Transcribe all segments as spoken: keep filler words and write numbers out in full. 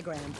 diagram.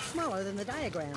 Smaller than the diagram.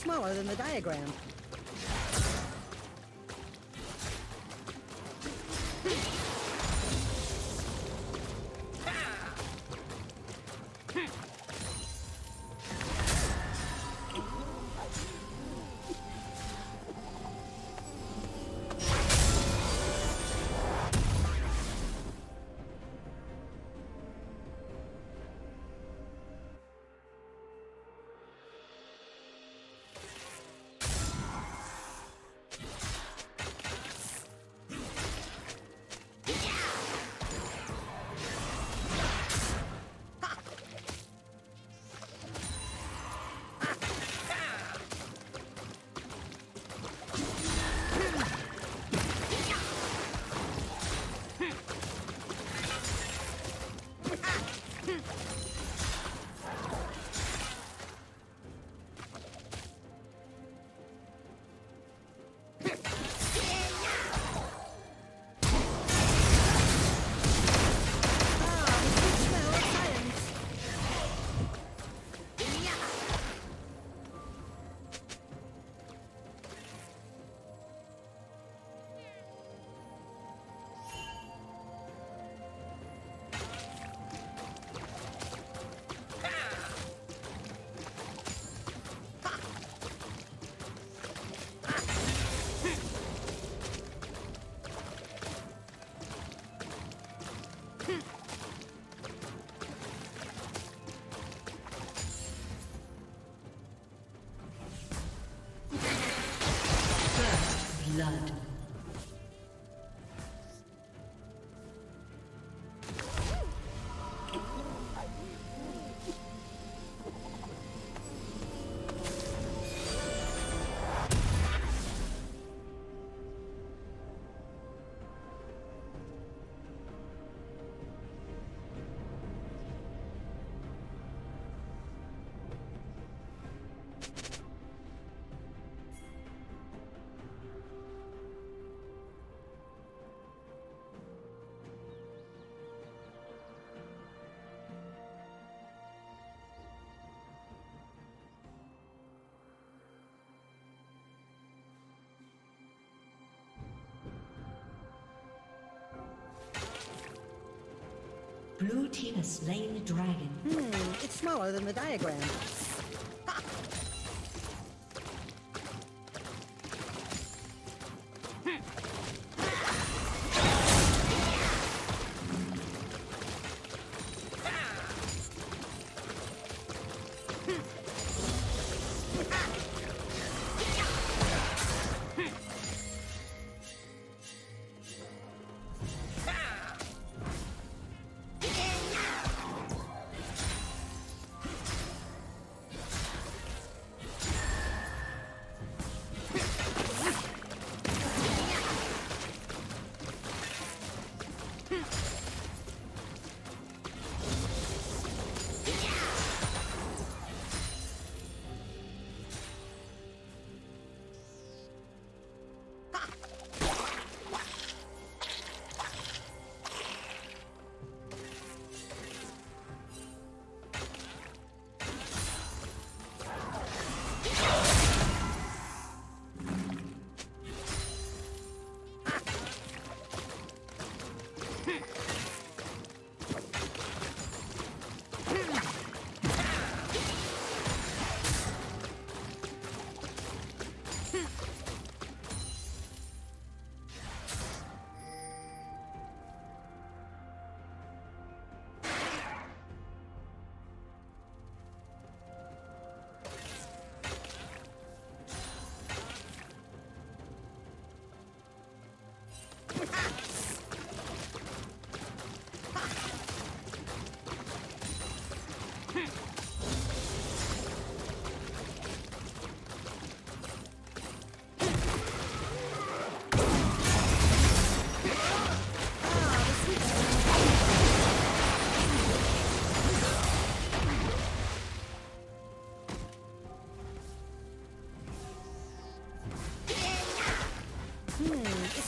Smaller than the diagram. Blue team has slain the dragon. Hmm, it's smaller than the diagram.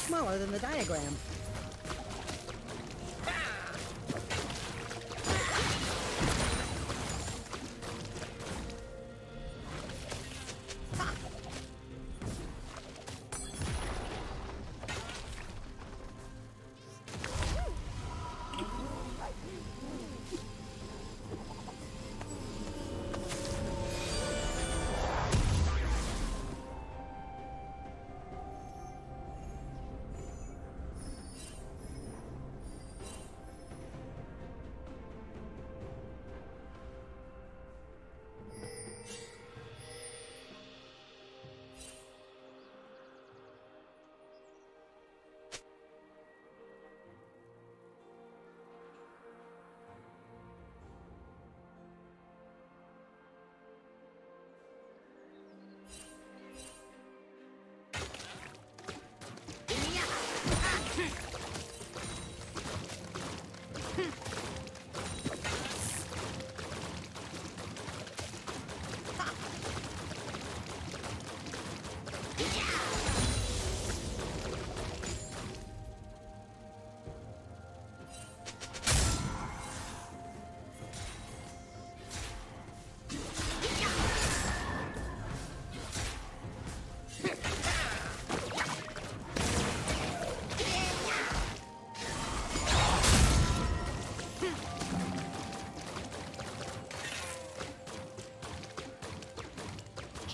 Smaller than the diagram.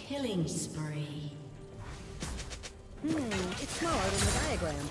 Killing spree. Hmm, it's smaller than the diagram.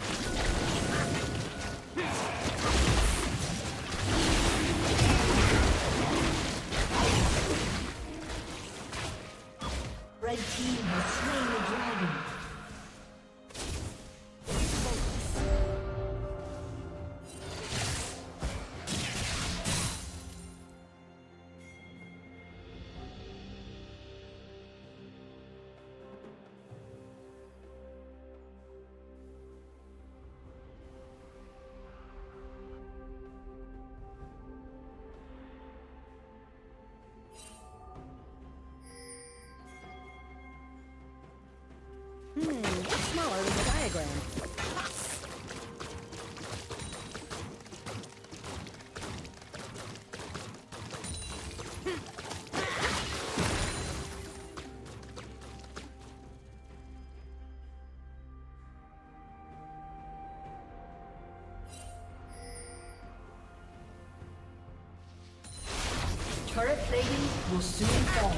Red team has slain the dragon. Turret plating will soon fall.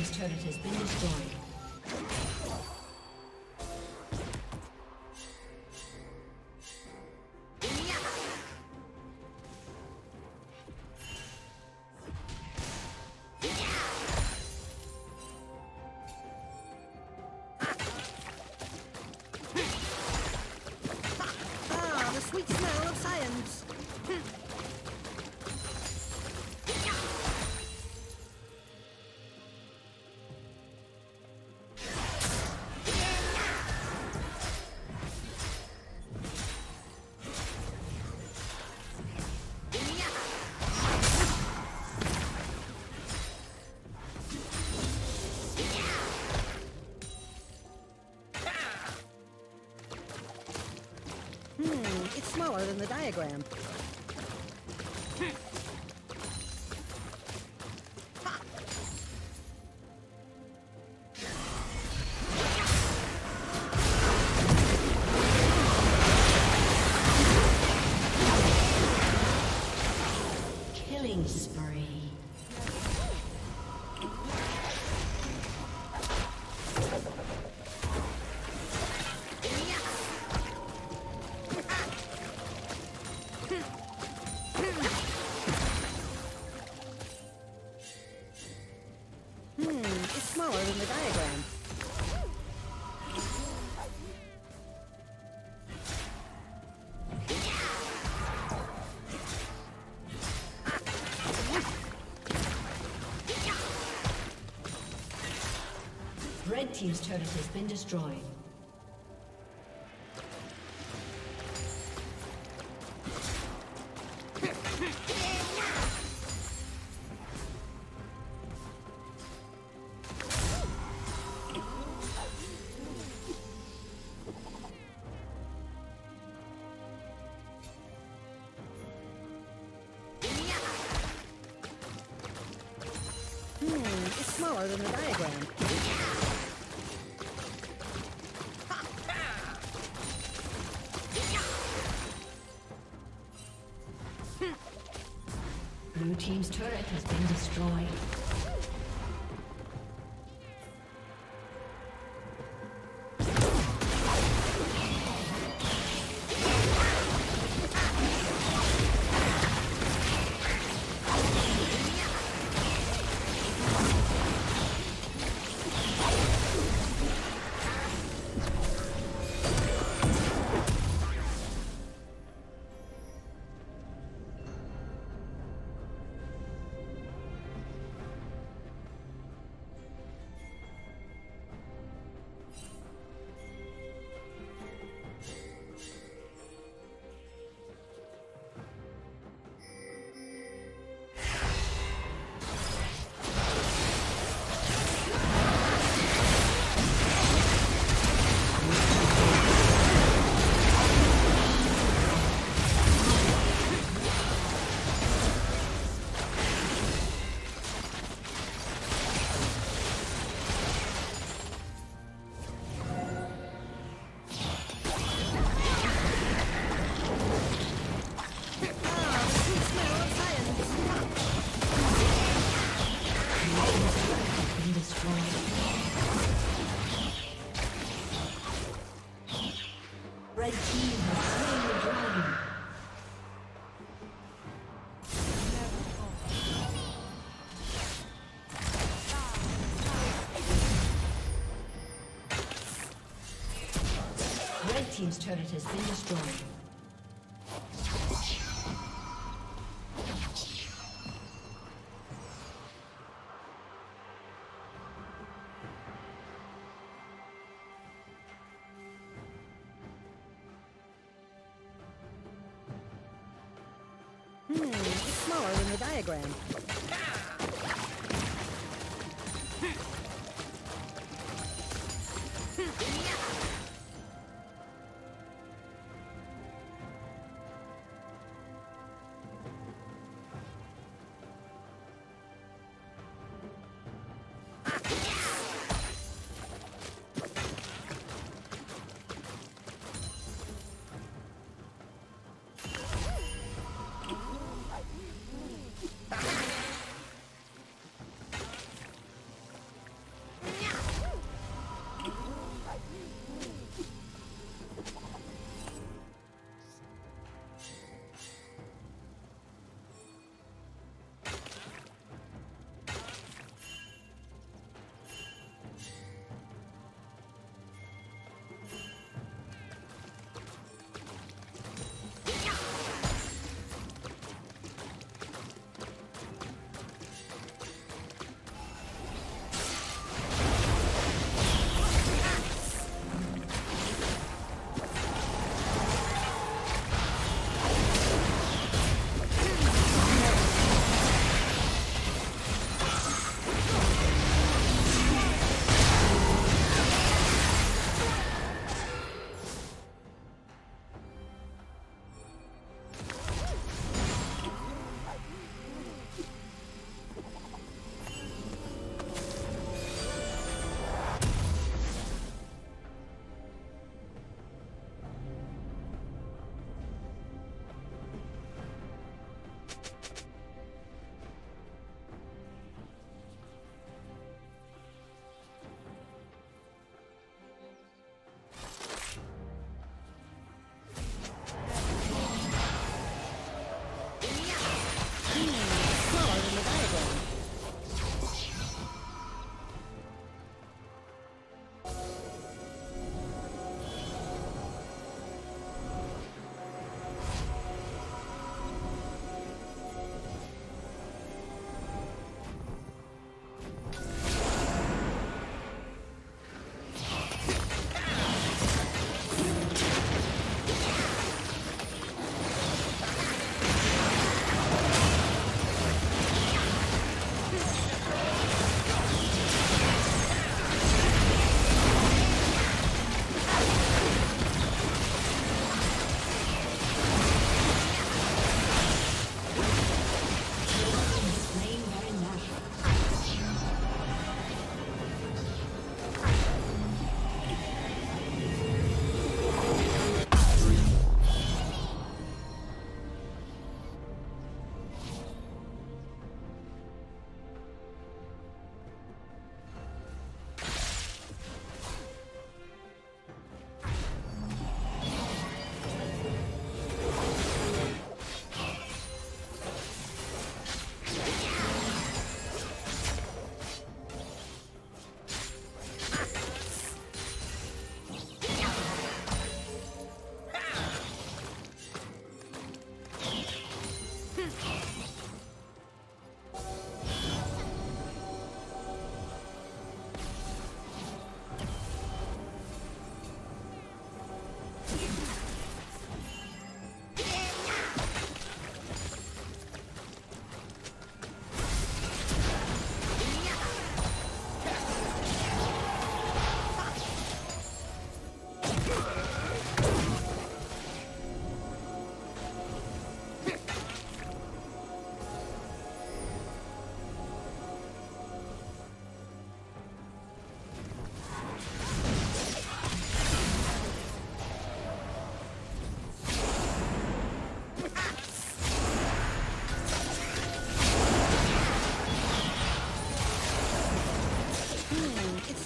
This turret has been destroyed. Than the diagram. Red team's turret has been destroyed. Blue team's turret has been destroyed. Team's turret has been destroyed. Hmm, it's smaller than the diagram.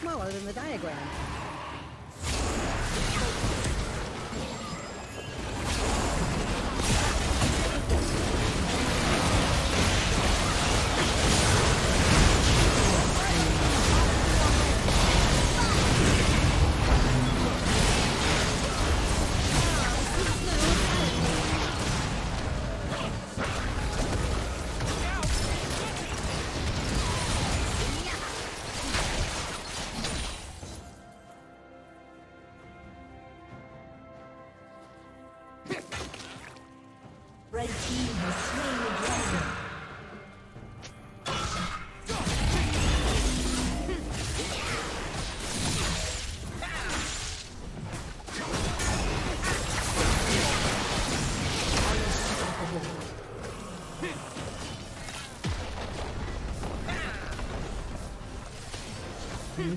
Smaller than the diagram. Red team has slain the dragon. Blue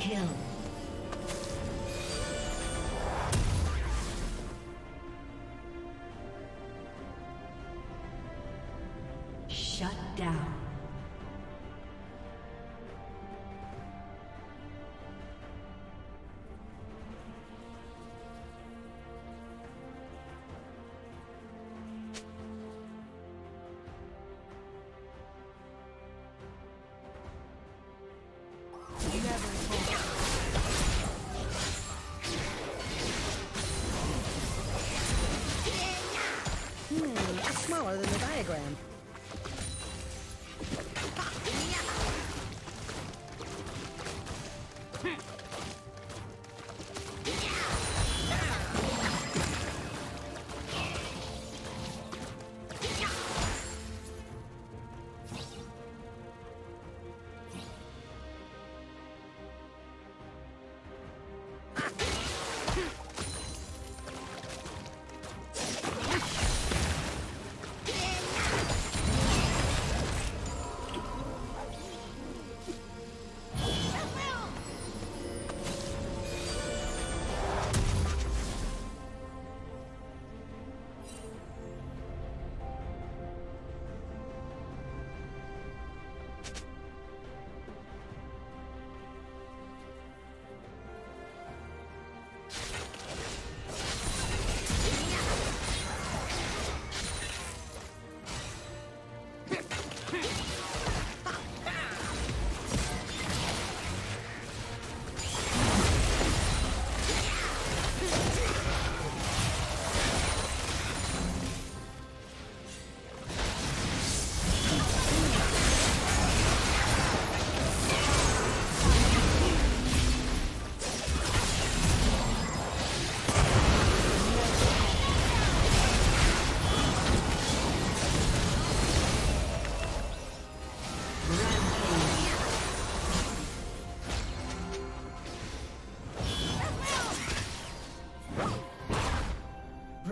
Kill. Shut down. Smaller than the diagram.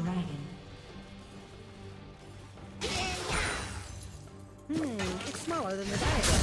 dragon. Hmm, it's smaller than the diagram.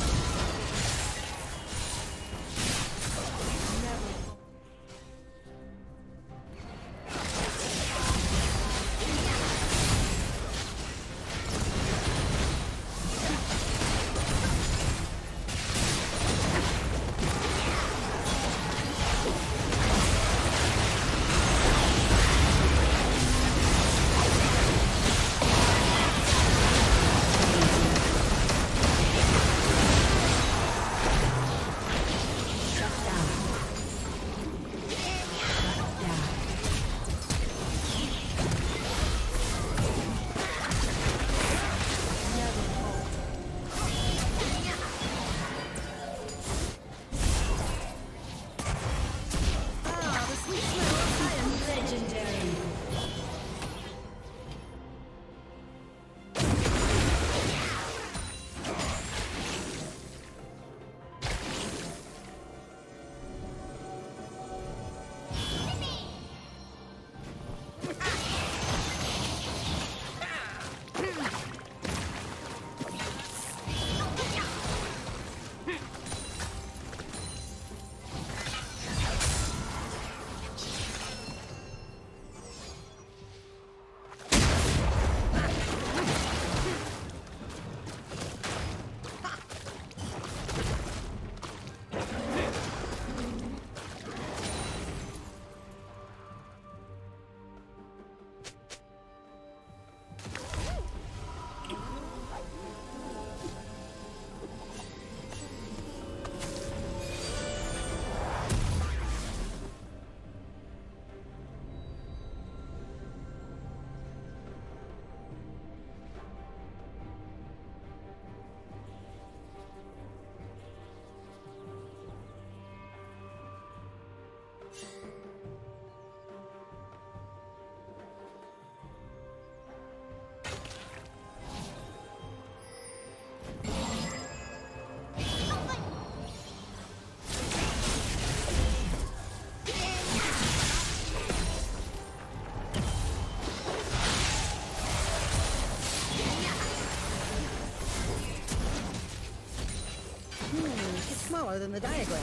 Smaller than the diagram.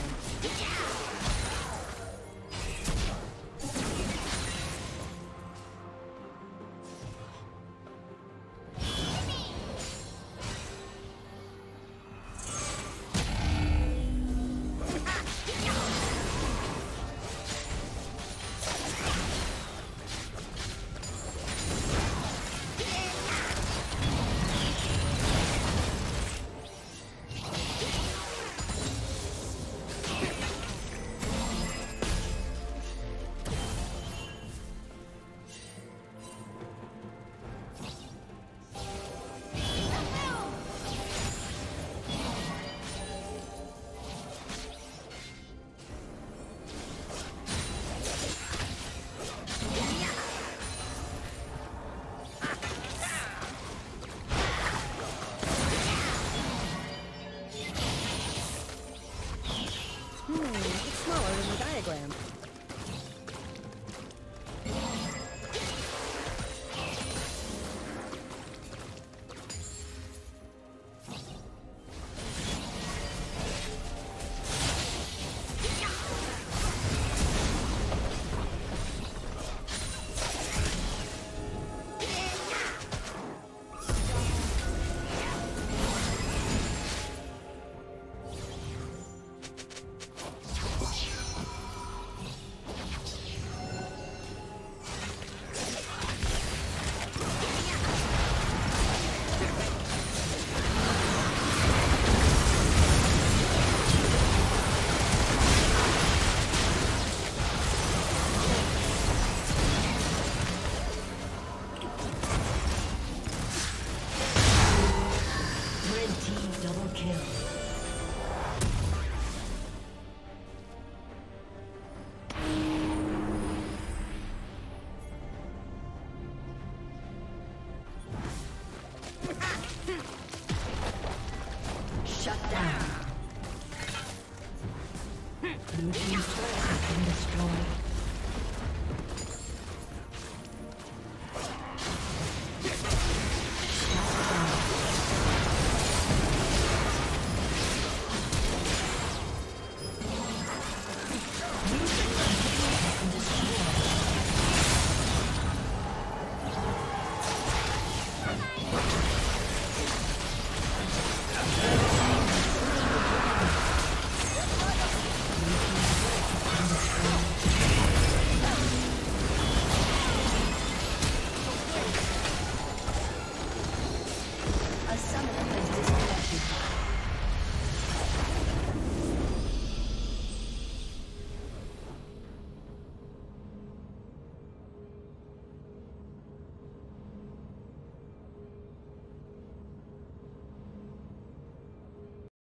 Blue team's turret has been destroyed.